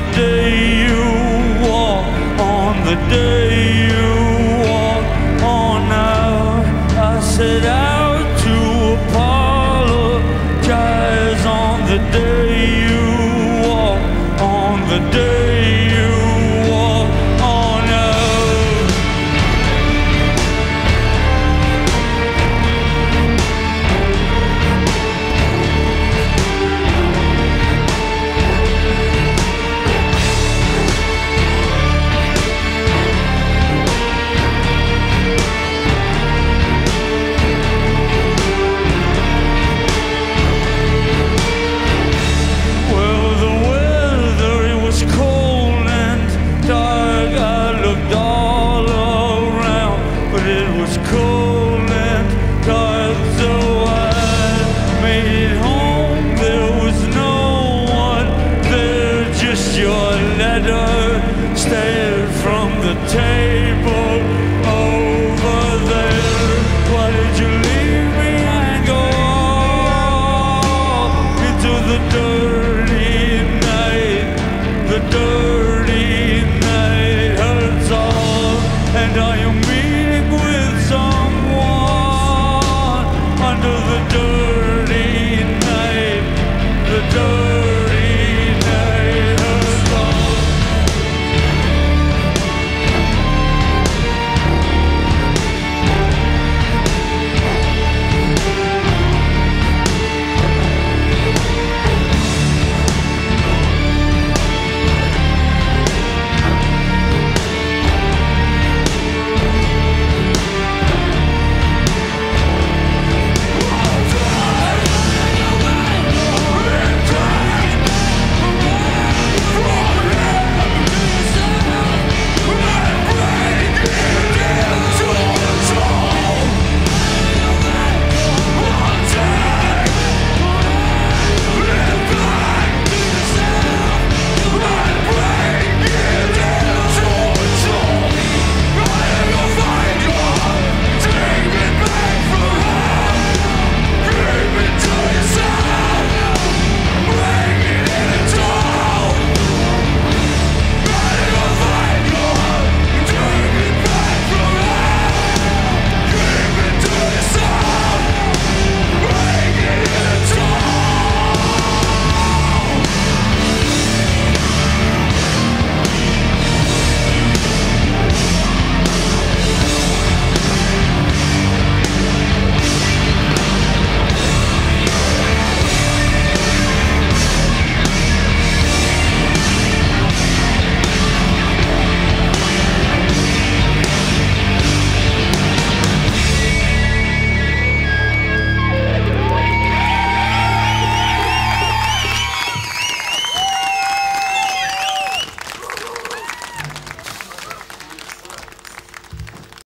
do.